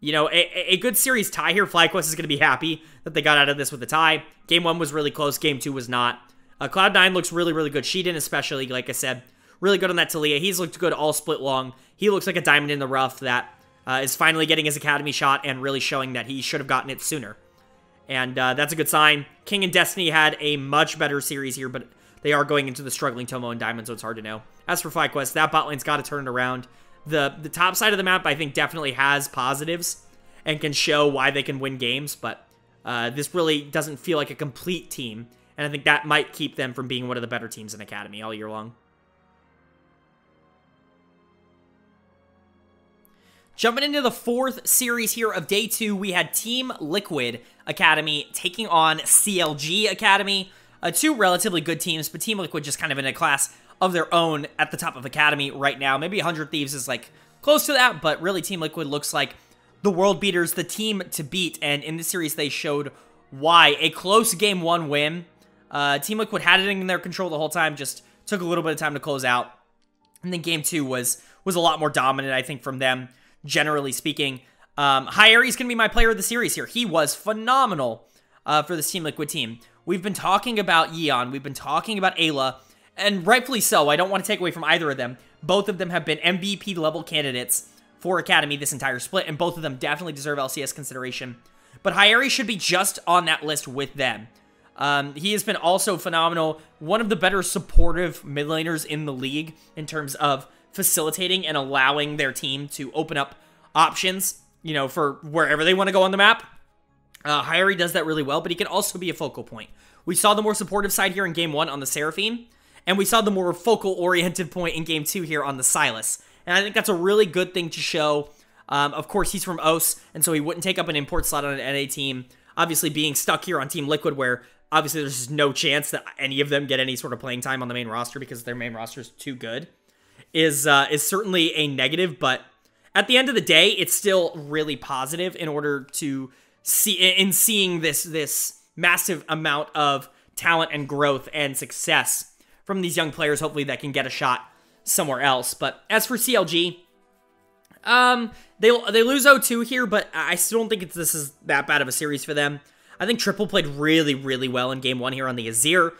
you know, a good series tie here. FlyQuest is going to be happy that they got out of this with a tie. Game 1 was really close. Game 2 was not. Cloud9 looks really, really good. Sheiden especially, like I said, really good on that Taliyah. He's looked good all split long. He looks like a diamond in the rough that is finally getting his academy shot and really showing that he should have gotten it sooner. And that's a good sign. King and Destiny had a much better series here, but they are going into the struggling Tomo and Diamond, so it's hard to know. As for FlyQuest, that bot lane's got to turn it around. The top side of the map, I think, definitely has positives and can show why they can win games, but this really doesn't feel like a complete team, and I think that might keep them from being one of the better teams in Academy all year long. Jumping into the fourth series here of Day 2, we had Team Liquid Academy taking on CLG Academy. Two relatively good teams, but Team Liquid just kind of in a class of their own at the top of Academy right now. Maybe 100 Thieves is, like, close to that, but really Team Liquid looks like the world beaters, the team to beat, and in this series they showed why. A close Game 1 win. Team Liquid had it in their control the whole time, just took a little bit of time to close out. And then Game 2 was a lot more dominant, I think, from them. Generally speaking, Heimerdinger is going to be my player of the series here. He was phenomenal for this Team Liquid team. We've been talking about Yeon. We've been talking about Ayla, and rightfully so. I don't want to take away from either of them. Both of them have been MVP-level candidates for Academy this entire split, and both of them definitely deserve LCS consideration. But Heimerdinger should be just on that list with them. He has been also phenomenal. One of the better supportive mid laners in the league in terms of facilitating and allowing their team to open up options, you know, for wherever they want to go on the map. Heimerdinger does that really well, but he can also be a focal point. We saw the more supportive side here in Game 1 on the Seraphine, and we saw the more focal-oriented point in Game 2 here on the Sylas. And I think that's a really good thing to show. Of course, he's from OS, and so he wouldn't take up an import slot on an NA team. Obviously, being stuck here on Team Liquid, where obviously there's just no chance that any of them get any sort of playing time on the main roster because their main roster is too good, is certainly a negative, but at the end of the day, it's still really positive in order to see, in seeing this massive amount of talent and growth and success from these young players, hopefully that can get a shot somewhere else. But as for CLG, they lose 0-2 here, but I still don't think this is that bad of a series for them. I think Triple played really, really well in Game 1 here on the Azir.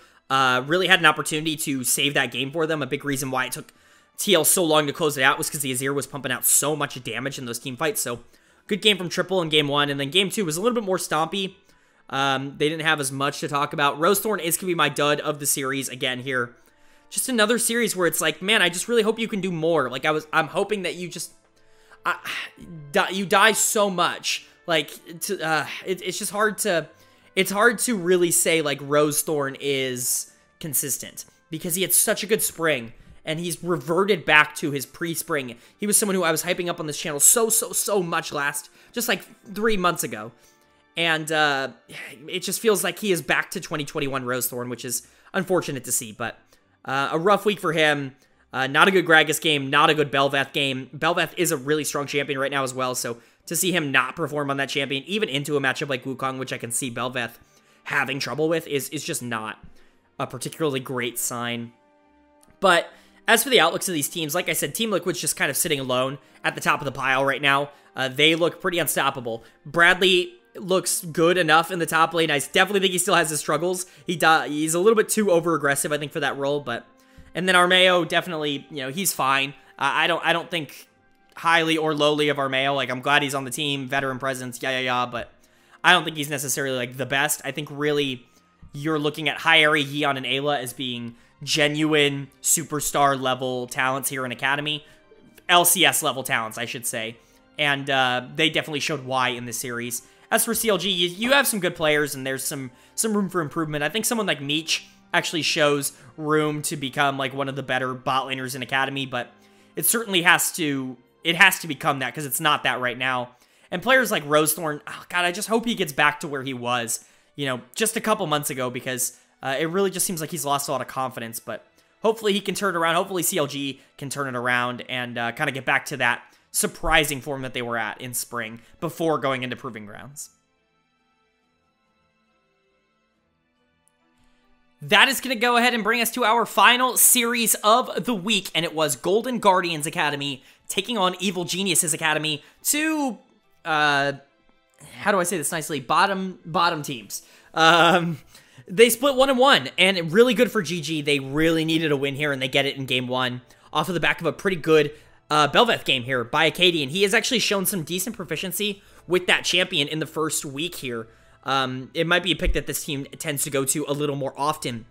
Really had an opportunity to save that game for them. A big reason why it took TL so long to close it out was because the Azir was pumping out so much damage in those team fights. So good game from Triple in Game 1. And then Game 2 was a little bit more stompy. They didn't have as much to talk about. Rosethorn is going to be my dud of the series again here. Just another series where it's like, man, I just really hope you can do more. Like, I'm hoping that you just... you die so much. Like, it's just hard to... It's hard to really say, like, Rosethorn is consistent. Because he had such a good spring. And he's reverted back to his pre-spring. He was someone who I was hyping up on this channel so much just like 3 months ago. And it just feels like he is back to 2021 Rosethorn, which is unfortunate to see. But a rough week for him. Not a good Gragas game, not a good Bel'Veth game. Bel'Veth is a really strong champion right now as well, so to see him not perform on that champion, even into a matchup like Wukong, which I can see Bel'Veth having trouble with, is just not a particularly great sign. But as for the outlooks of these teams, like I said, Team Liquid's just kind of sitting alone at the top of the pile right now. They look pretty unstoppable. Bradley looks good enough in the top lane. I definitely think he still has his struggles. He's a little bit too over-aggressive, I think, for that role. But, and then Armeo, definitely, you know, he's fine. I don't think highly or lowly of Armeo. Like, I'm glad he's on the team, veteran presence, but I don't think he's necessarily, like, the best. I think, really, you're looking at Hyeri, Yeon, and Ayla as being genuine superstar-level talents here in Academy. LCS-level talents, I should say. And they definitely showed why in this series. As for CLG, you have some good players, and there's some room for improvement. I think someone like Meech actually shows room to become, like, one of the better bot laners in Academy, but it certainly has to... It has to become that, because it's not that right now. And players like Rosethorn, oh God, I just hope he gets back to where he was, you know, just a couple months ago, because it really just seems like he's lost a lot of confidence, but hopefully he can turn it around. Hopefully CLG can turn it around and kind of get back to that surprising form that they were at in spring before going into Proving Grounds. That is going to go ahead and bring us to our final series of the week, and it was Golden Guardians Academy taking on Evil Geniuses Academy, to... how do I say this nicely? Bottom teams. They split 1-1, and really good for GG. They really needed a win here, and they get it in game one off of the back of a pretty good Bel'Veth game here by Acadian. He has actually shown some decent proficiency with that champion in the first week here. It might be a pick that this team tends to go to a little more often.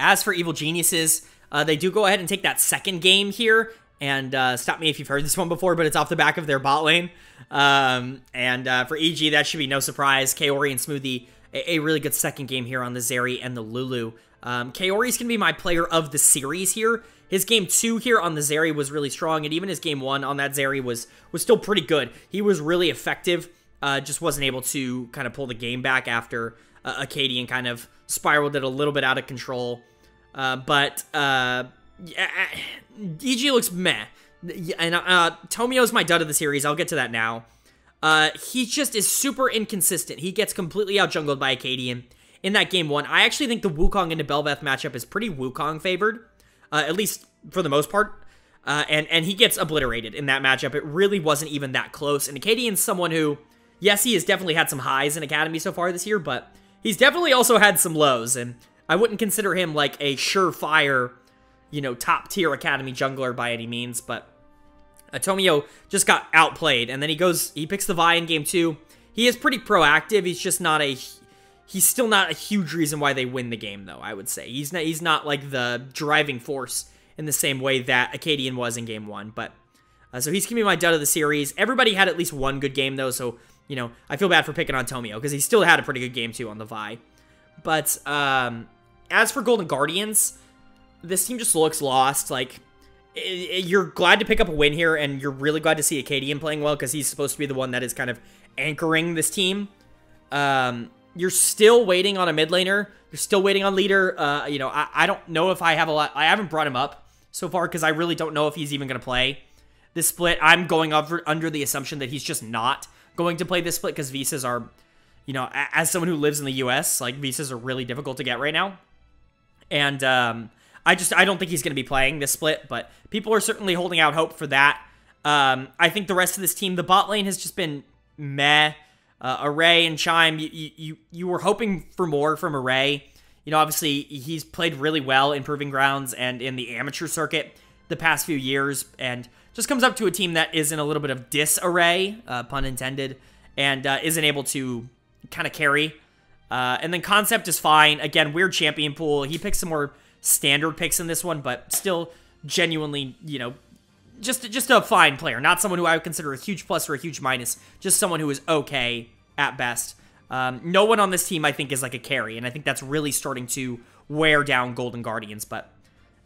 As for Evil Geniuses, they do go ahead and take that second game here. And stop me if you've heard this one before, but it's off the back of their bot lane. For EG, that should be no surprise. Kaori and Smoothie, a really good second game here on the Zeri and the Lulu. Kaori's going to be my player of the series here. His game 2 here on the Zeri was really strong, and even his game 1 on that Zeri was still pretty good. He was really effective, just wasn't able to kind of pull the game back after Acadian kind of spiraled it a little bit out of control. EG looks meh, and Tomio's my dud of the series. I'll get to that now. He just is super inconsistent. He gets completely out-jungled by Acadian in that game 1. I actually think the Wukong into Bel'Veth matchup is pretty Wukong favored, at least for the most part, and he gets obliterated in that matchup. It really wasn't even that close, and Acadian's someone who, yes, he has definitely had some highs in Academy so far this year, but he's definitely also had some lows, and I wouldn't consider him like a surefire, you know, top-tier Academy jungler by any means, but Tomio just got outplayed, and then he picks the Vi in game 2. He is pretty proactive. He's still not a huge reason why they win the game, though, I would say. He's not like the driving force in the same way that Acadian was in game 1, but, so he's giving me my dud of the series. Everybody had at least one good game, though, so, you know, I feel bad for picking on Tomio, because he still had a pretty good game, too, on the Vi, but, as for Golden Guardians, this team just looks lost. Like, you're glad to pick up a win here, and you're really glad to see Acadian playing well, because he's supposed to be the one that is kind of anchoring this team. You're still waiting on a mid laner. You're still waiting on leader. You know, I don't know if I have a lot. I haven't brought him up so far, because I really don't know if he's even going to play this split. I'm going under the assumption that he's just not going to play this split, because visas are, you know, as someone who lives in the U.S., like, visas are really difficult to get right now. And, I don't think he's going to be playing this split, but people are certainly holding out hope for that. I think the rest of this team, the bot lane has just been meh. Array and Chime, you were hoping for more from Array. You know, obviously, he's played really well in Proving Grounds and in the amateur circuit the past few years, and just comes up to a team that is in a little bit of disarray, pun intended, and isn't able to kind of carry. And then Concept is fine. Again, weird champion pool. He picks some more standard picks in this one, but still genuinely, you know, just a fine player. Not someone who I would consider a huge plus or a huge minus. Just someone who is okay at best. No one on this team, I think, is like a carry, and I think that's really starting to wear down Golden Guardians, but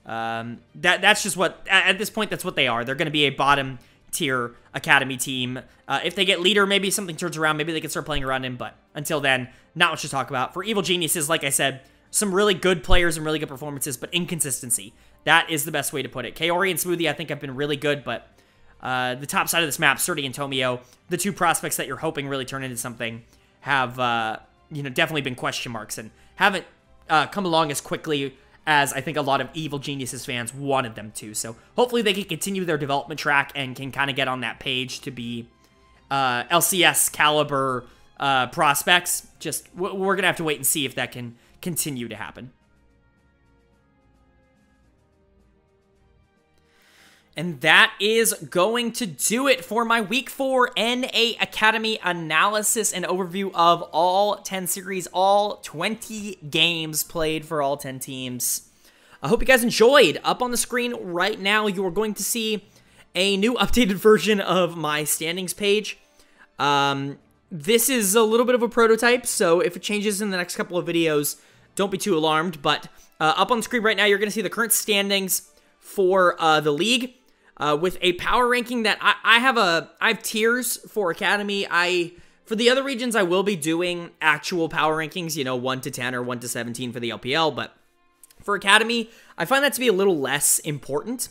that's just what, at this point, that's what they are. They're going to be a bottom tier Academy team. If they get leader, maybe something turns around. Maybe they can start playing around him, but until then, not much to talk about. For Evil Geniuses, like I said, some really good players and really good performances, but inconsistency. That is the best way to put it. Kaori and Smoothie, I think, have been really good, but the top side of this map, Surti and Tomio, the two prospects that you're hoping really turn into something, have you know, definitely been question marks and haven't come along as quickly as I think a lot of Evil Geniuses fans wanted them to. So hopefully they can continue their development track and can kind of get on that page to be LCS caliber prospects. Just we're gonna have to wait and see if that can continue to happen. And that is going to do it for my Week 4 NA Academy analysis and overview of all 10 series, all 20 games played for all 10 teams. I hope you guys enjoyed. Up on the screen right now, you are going to see a new updated version of my standings page. This is a little bit of a prototype, so if it changes in the next couple of videos, don't be too alarmed. But up on the screen right now, you're going to see the current standings for the league. With a power ranking that I have tiers for Academy. For the other regions, I will be doing actual power rankings, you know, 1 to 10 or 1 to 17 for the LPL, but for Academy, I find that to be a little less important.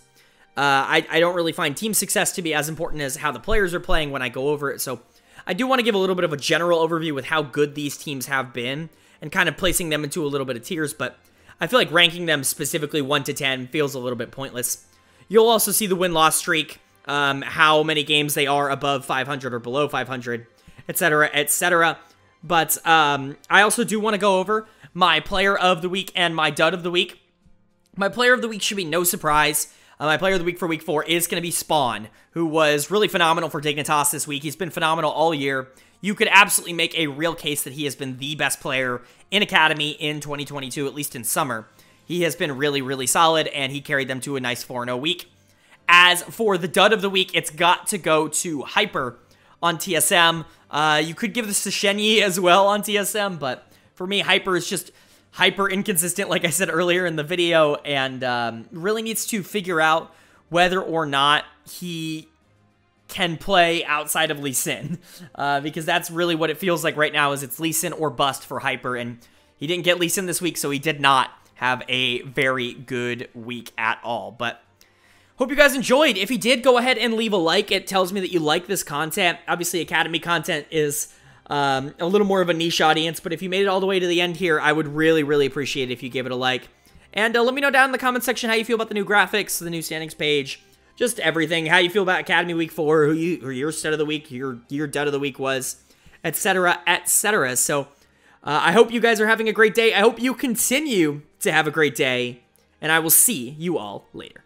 I don't really find team success to be as important as how the players are playing when I go over it, so I do want to give a little bit of a general overview with how good these teams have been and kind of placing them into a little bit of tiers, but I feel like ranking them specifically 1 to 10 feels a little bit pointless. You'll also see the win-loss streak, how many games they are above 500 or below 500, etc., etc. But I also do want to go over my Player of the Week and my Dud of the Week. My Player of the Week should be no surprise. My Player of the Week for Week 4 is going to be Spawn, who was really phenomenal for Dignitas this week. He's been phenomenal all year. You could absolutely make a real case that he has been the best player in Academy in 2022, at least in summer. He has been really, really solid, and he carried them to a nice 4-0 week. As for the Dud of the Week, it's got to go to Hyper on TSM. You could give this to Shenyi as well on TSM, but for me, Hyper is just hyper inconsistent, like I said earlier in the video, and really needs to figure out whether or not he can play outside of Lee Sin, because that's really what it feels like right now is it's Lee Sin or bust for Hyper, and he didn't get Lee Sin this week, so he did not have a very good week at all. But hope you guys enjoyed. If you did, go ahead and leave a like. It tells me that you like this content. Obviously, Academy content is a little more of a niche audience, but if you made it all the way to the end here, I would really, really appreciate it if you gave it a like. And let me know down in the comment section how you feel about the new graphics, the new standings page, just everything, how you feel about Academy Week 4, who your stud of the week, your dud of the week was, etc., etc. So I hope you guys are having a great day. I hope you continue to have a great day, and I will see you all later.